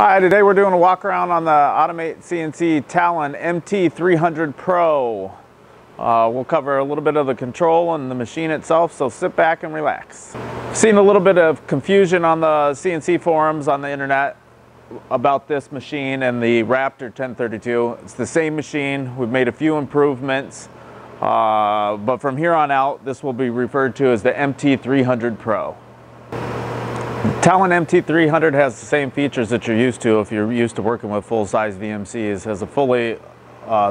Hi, today we're doing a walk around on the Automate CNC Talon MT300 Pro. We'll cover a little bit of the control and the machine itself, so sit back and relax. I've seen a little bit of confusion on the CNC forums on the internet about this machine and the Raptor 1032. It's the same machine. We've made a few improvements, but from here on out, this will be referred to as the MT300 Pro. Talon MT300 has the same features that you're used to if you're used to working with full-size VMCs. It has a fully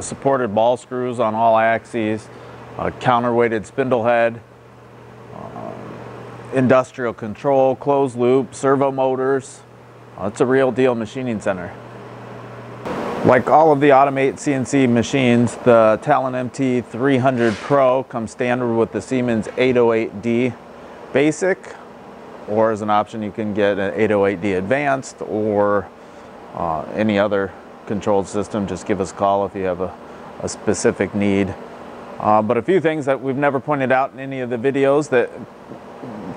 supported ball screws on all axes, a counterweighted spindle head, industrial control, closed loop, servo motors. It's a real deal machining center. Like all of the Automate CNC machines, the Talon MT300 Pro comes standard with the Siemens 808D Basic, or as an option you can get an 808D Advanced or any other controlled system. Just give us a call if you have a specific need. But a few things that we've never pointed out in any of the videos that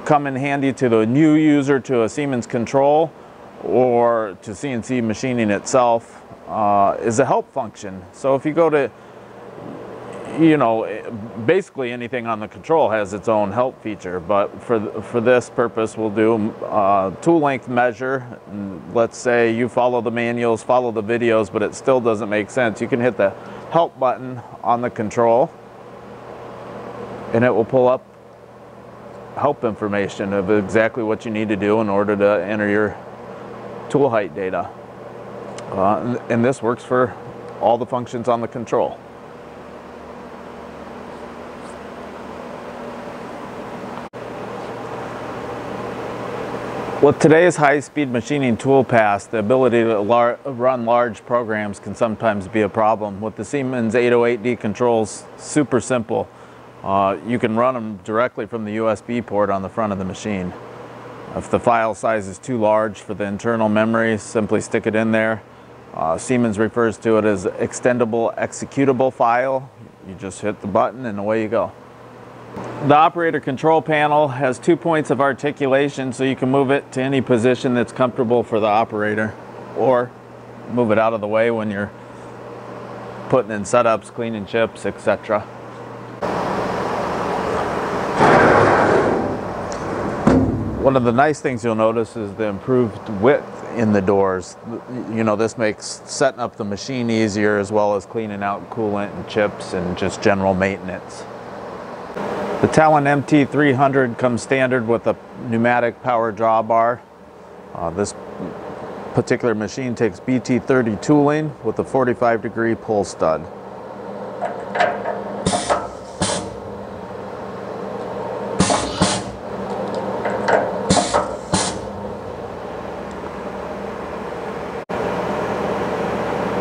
come in handy to the new user to a Siemens control or to CNC machining itself is a help function. So if you go to, you know, basically anything on the control has its own help feature, but for this purpose we'll do tool length measure. Let's say you follow the manuals, follow the videos, but it still doesn't make sense. You can hit the help button on the control and it will pull up help information of exactly what you need to do in order to enter your tool height data. And this works for all the functions on the control. With today's high-speed machining tool pass, the ability to run large programs can sometimes be a problem. With the Siemens 808D controls, super simple. You can run them directly from the USB port on the front of the machine. If the file size is too large for the internal memory, simply stick it in there. Siemens refers to it as extendable executable file. You just hit the button and away you go. The operator control panel has 2 points of articulation, so you can move it to any position that's comfortable for the operator, or move it out of the way when you're putting in setups, cleaning chips, etc. One of the nice things you'll notice is the improved width in the doors. You know, this makes setting up the machine easier, as well as cleaning out coolant and chips and just general maintenance. The Talon MT300 comes standard with a pneumatic power drawbar. This particular machine takes BT30 tooling with a 45-degree pull stud.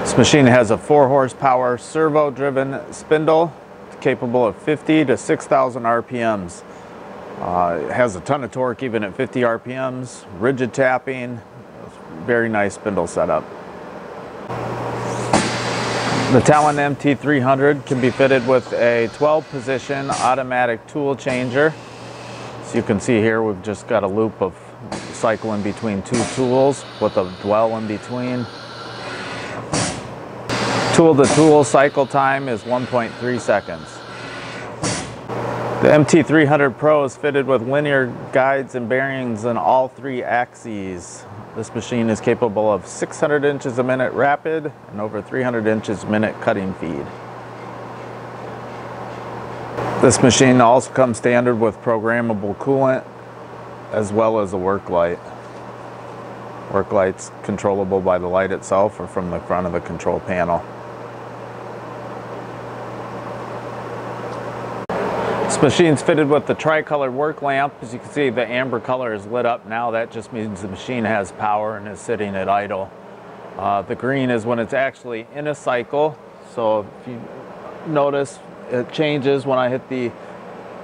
This machine has a 4-horsepower servo-driven spindle, capable of 50 to 6,000 RPMs. It has a ton of torque even at 50 RPMs, rigid tapping, very nice spindle setup. The Talon MT300 can be fitted with a 12-position automatic tool changer. As you can see here, we've just got a loop of cycle in between two tools with a dwell in between. Tool-to-tool cycle time is 1.3 seconds. The MT300 Pro is fitted with linear guides and bearings in all 3 axes. This machine is capable of 600 inches a minute rapid and over 300 inches a minute cutting feed. This machine also comes standard with programmable coolant as well as a work light. Work light's controllable by the light itself or from the front of the control panel. This machine's fitted with the tri-colored work lamp. As you can see, the amber color is lit up now. That just means the machine has power and is sitting at idle. The green is when it's actually in a cycle. So if you notice, it changes when I hit the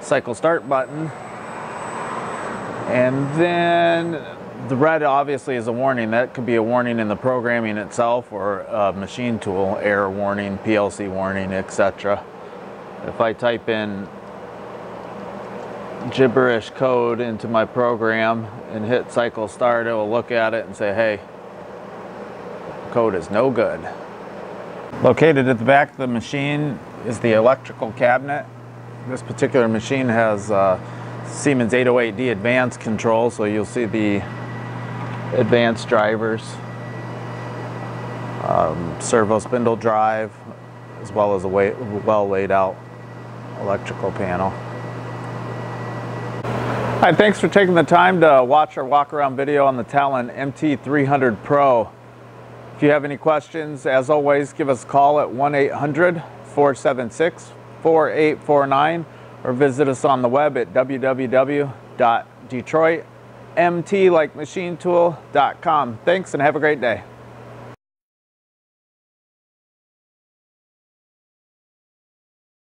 cycle start button. And then the red obviously is a warning. That could be a warning in the programming itself or a machine tool, error warning, PLC warning, etc. If I type in gibberish code into my program and hit cycle start, it will look at it and say, hey, code is no good. Located at the back of the machine is the electrical cabinet. This particular machine has Siemens 808D Advanced control, so you'll see the advanced drivers, servo spindle drive, as well as a well laid out electrical panel. Hi, thanks for taking the time to watch our walk around video on the Talon MT300 Pro. If you have any questions, as always, give us a call at 1-800-476-4849 or visit us on the web at www.detroit mtlikemachinetool.com. Thanks and have a great day.